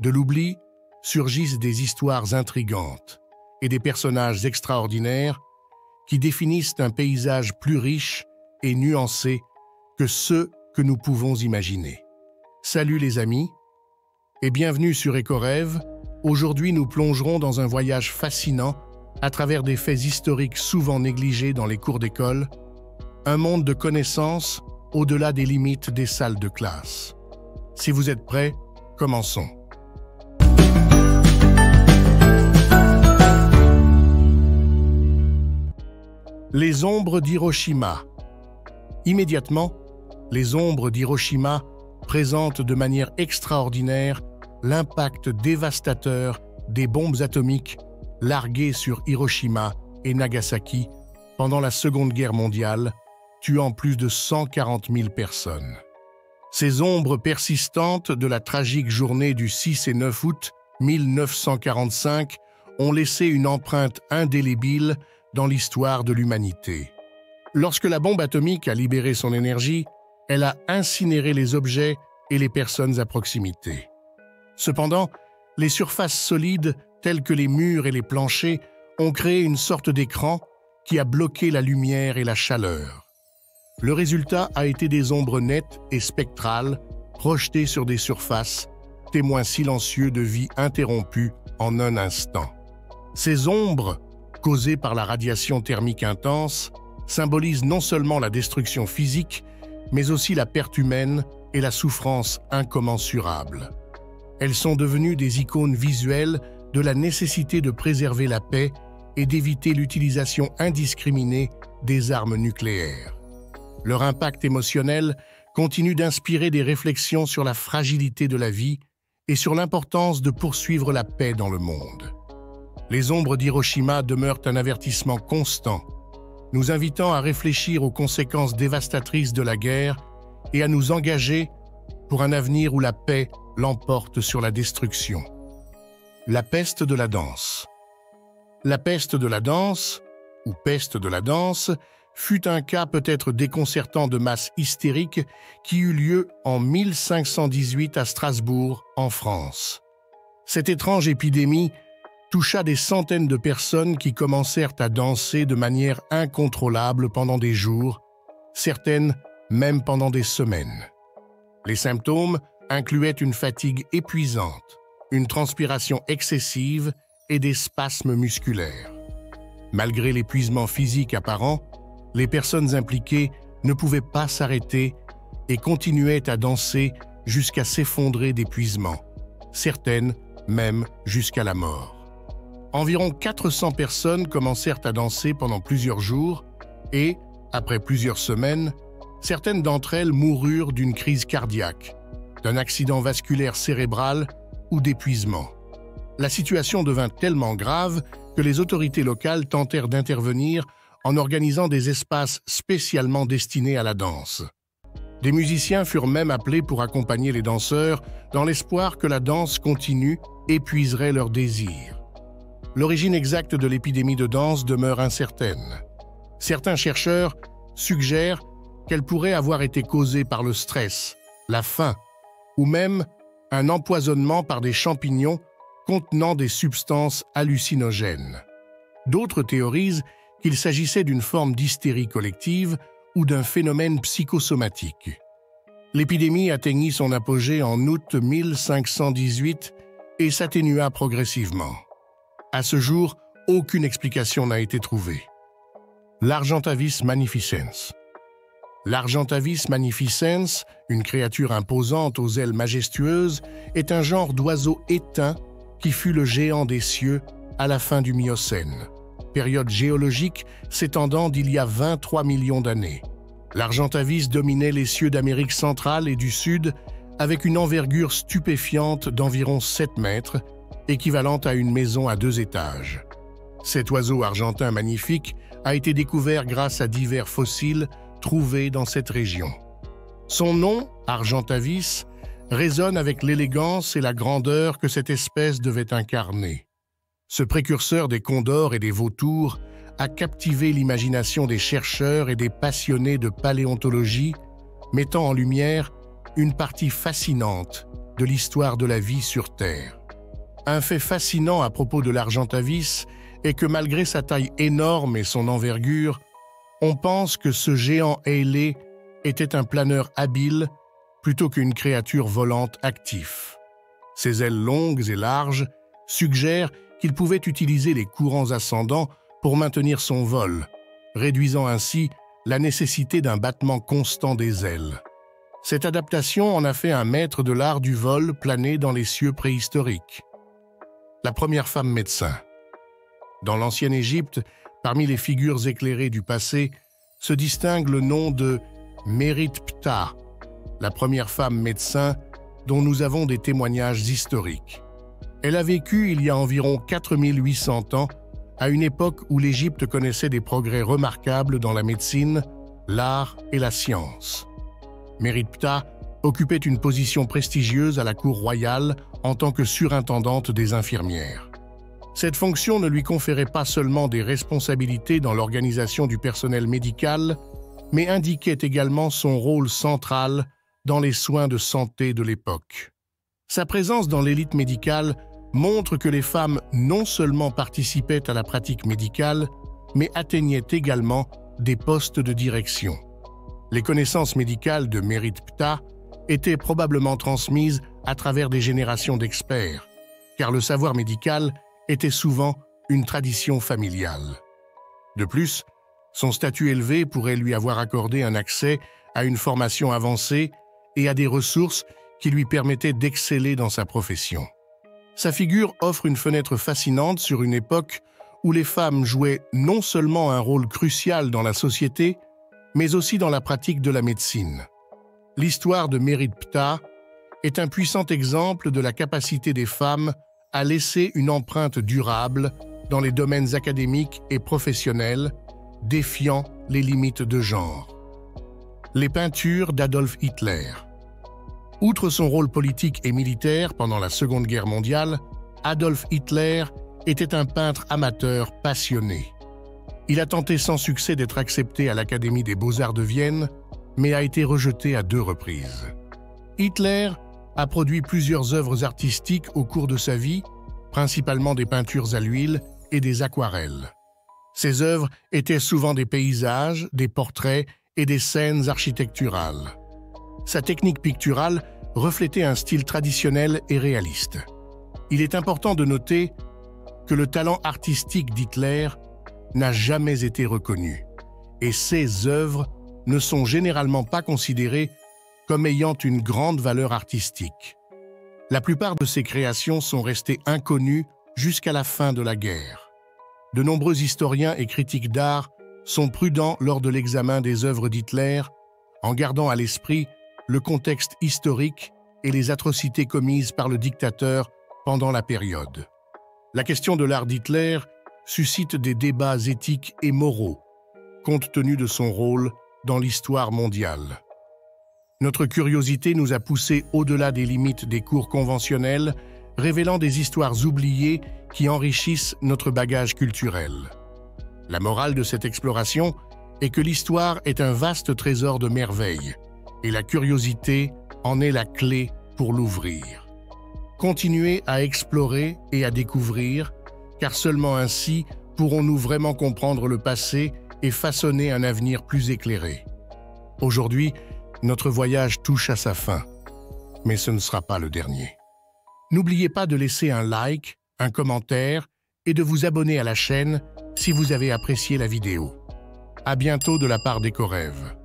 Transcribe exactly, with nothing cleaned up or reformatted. De l'oubli surgissent des histoires intrigantes et des personnages extraordinaires qui définissent un paysage plus riche et nuancé que ceux que nous pouvons imaginer. Salut les amis et bienvenue sur Ecoreves. Aujourd'hui nous plongerons dans un voyage fascinant à travers des faits historiques souvent négligés dans les cours d'école, un monde de connaissances au-delà des limites des salles de classe. Si vous êtes prêts, commençons. Les ombres d'Hiroshima. Immédiatement, les ombres d'Hiroshima présentent de manière extraordinaire l'impact dévastateur des bombes atomiques larguées sur Hiroshima et Nagasaki pendant la Seconde Guerre mondiale, tuant plus de cent quarante mille personnes. Ces ombres persistantes de la tragique journée du six et neuf août mille neuf cent quarante-cinq ont laissé une empreinte indélébile dans l'histoire de l'humanité. Lorsque la bombe atomique a libéré son énergie, elle a incinéré les objets et les personnes à proximité. Cependant, les surfaces solides, telles que les murs et les planchers, ont créé une sorte d'écran qui a bloqué la lumière et la chaleur. Le résultat a été des ombres nettes et spectrales projetées sur des surfaces, témoins silencieux de vie interrompue en un instant. Ces ombres, causées par la radiation thermique intense, symbolisent non seulement la destruction physique, mais aussi la perte humaine et la souffrance incommensurable. Elles sont devenues des icônes visuelles de la nécessité de préserver la paix et d'éviter l'utilisation indiscriminée des armes nucléaires. Leur impact émotionnel continue d'inspirer des réflexions sur la fragilité de la vie et sur l'importance de poursuivre la paix dans le monde. Les ombres d'Hiroshima demeurent un avertissement constant, nous invitant à réfléchir aux conséquences dévastatrices de la guerre et à nous engager pour un avenir où la paix l'emporte sur la destruction. La peste de la danse. La peste de la danse, ou peste de la danse, fut un cas peut-être déconcertant de masse hystérique qui eut lieu en mille cinq cent dix-huit à Strasbourg, en France. Cette étrange épidémie toucha des centaines de personnes qui commencèrent à danser de manière incontrôlable pendant des jours, certaines même pendant des semaines. Les symptômes incluaient une fatigue épuisante, une transpiration excessive et des spasmes musculaires. Malgré l'épuisement physique apparent, les personnes impliquées ne pouvaient pas s'arrêter et continuaient à danser jusqu'à s'effondrer d'épuisement, certaines même jusqu'à la mort. Environ quatre cents personnes commencèrent à danser pendant plusieurs jours et, après plusieurs semaines, certaines d'entre elles moururent d'une crise cardiaque, d'un accident vasculaire cérébral ou d'épuisement. La situation devint tellement grave que les autorités locales tentèrent d'intervenir en organisant des espaces spécialement destinés à la danse. Des musiciens furent même appelés pour accompagner les danseurs dans l'espoir que la danse continue épuiserait leurs désirs. L'origine exacte de l'épidémie de danse demeure incertaine. Certains chercheurs suggèrent qu'elle pourrait avoir été causée par le stress, la faim, ou même un empoisonnement par des champignons contenant des substances hallucinogènes. D'autres théorisent qu'il s'agissait d'une forme d'hystérie collective ou d'un phénomène psychosomatique. L'épidémie atteignit son apogée en août mille cinq cent dix-huit et s'atténua progressivement. À ce jour, aucune explication n'a été trouvée. L'Argentavis magnificens. L'Argentavis magnificens, une créature imposante aux ailes majestueuses, est un genre d'oiseau éteint qui fut le géant des cieux à la fin du Miocène, période géologique s'étendant d'il y a vingt-trois millions d'années. L'Argentavis dominait les cieux d'Amérique centrale et du Sud avec une envergure stupéfiante d'environ sept mètres, équivalente à une maison à deux étages. Cet oiseau argentin magnifique a été découvert grâce à divers fossiles trouvés dans cette région. Son nom, Argentavis, résonne avec l'élégance et la grandeur que cette espèce devait incarner. Ce précurseur des condors et des vautours a captivé l'imagination des chercheurs et des passionnés de paléontologie, mettant en lumière une partie fascinante de l'histoire de la vie sur Terre. Un fait fascinant à propos de l'Argentavis est que malgré sa taille énorme et son envergure, on pense que ce géant ailé était un planeur habile plutôt qu'une créature volante active. Ses ailes longues et larges suggèrent qu'il pouvait utiliser les courants ascendants pour maintenir son vol, réduisant ainsi la nécessité d'un battement constant des ailes. Cette adaptation en a fait un maître de l'art du vol plané dans les cieux préhistoriques. La première femme médecin. Dans l'ancienne Égypte, parmi les figures éclairées du passé, se distingue le nom de Merit Ptah, la première femme médecin dont nous avons des témoignages historiques. Elle a vécu il y a environ quatre mille huit cents ans, à une époque où l'Égypte connaissait des progrès remarquables dans la médecine, l'art et la science. Merit Ptah occupait une position prestigieuse à la cour royale en tant que surintendante des infirmières. Cette fonction ne lui conférait pas seulement des responsabilités dans l'organisation du personnel médical, mais indiquait également son rôle central dans les soins de santé de l'époque. Sa présence dans l'élite médicale montre que les femmes non seulement participaient à la pratique médicale, mais atteignaient également des postes de direction. Les connaissances médicales de Merit Ptah étaient probablement transmises à travers des générations d'experts, car le savoir médical était souvent une tradition familiale. De plus, son statut élevé pourrait lui avoir accordé un accès à une formation avancée et à des ressources qui lui permettaient d'exceller dans sa profession. Sa figure offre une fenêtre fascinante sur une époque où les femmes jouaient non seulement un rôle crucial dans la société, mais aussi dans la pratique de la médecine. L'histoire de Merit Ptah est un puissant exemple de la capacité des femmes à laisser une empreinte durable dans les domaines académiques et professionnels, défiant les limites de genre. Les peintures d'Adolf Hitler. Outre son rôle politique et militaire pendant la Seconde Guerre mondiale, Adolf Hitler était un peintre amateur passionné. Il a tenté sans succès d'être accepté à l'Académie des Beaux-Arts de Vienne, mais a été rejeté à deux reprises. Hitler a produit plusieurs œuvres artistiques au cours de sa vie, principalement des peintures à l'huile et des aquarelles. Ses œuvres étaient souvent des paysages, des portraits et des scènes architecturales. Sa technique picturale reflétait un style traditionnel et réaliste. Il est important de noter que le talent artistique d'Hitler n'a jamais été reconnu, et ses œuvres ne sont généralement pas considérées comme ayant une grande valeur artistique. La plupart de ses créations sont restées inconnues jusqu'à la fin de la guerre. De nombreux historiens et critiques d'art sont prudents lors de l'examen des œuvres d'Hitler, en gardant à l'esprit le contexte historique et les atrocités commises par le dictateur pendant la période. La question de l'art d'Hitler suscite des débats éthiques et moraux, compte tenu de son rôle dans l'histoire mondiale. Notre curiosité nous a poussés au-delà des limites des cours conventionnels, révélant des histoires oubliées qui enrichissent notre bagage culturel. La morale de cette exploration est que l'histoire est un vaste trésor de merveilles, et la curiosité en est la clé pour l'ouvrir. Continuez à explorer et à découvrir, car seulement ainsi pourrons-nous vraiment comprendre le passé et façonner un avenir plus éclairé. Aujourd'hui, notre voyage touche à sa fin, mais ce ne sera pas le dernier. N'oubliez pas de laisser un like, un commentaire et de vous abonner à la chaîne si vous avez apprécié la vidéo. À bientôt de la part d'Ecoreves.